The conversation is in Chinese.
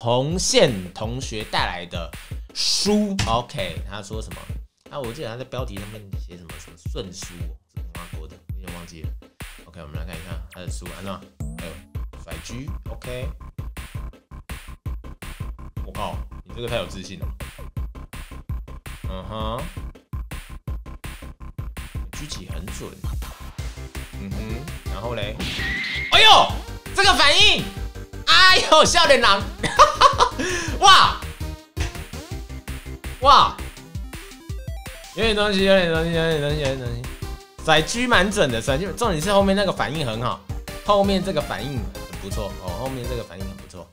洪宪同学带来的书 ，OK， 他说什么？啊，我记得他在标题上面写什么顺书，这是法国的，我有点忘记了。OK， 我们来看一下他的书，那还有甩狙 ，OK。我靠，你这个太有自信了。嗯哼，狙击很准。嗯哼，然后嘞，哎呦，这个反应，哎呦，笑脸狼。 哇哇，有点东西，甩狙蛮准的，甩狙重点是后面那个反应很好，后面这个反应很不错哦，后面这个反应很不错。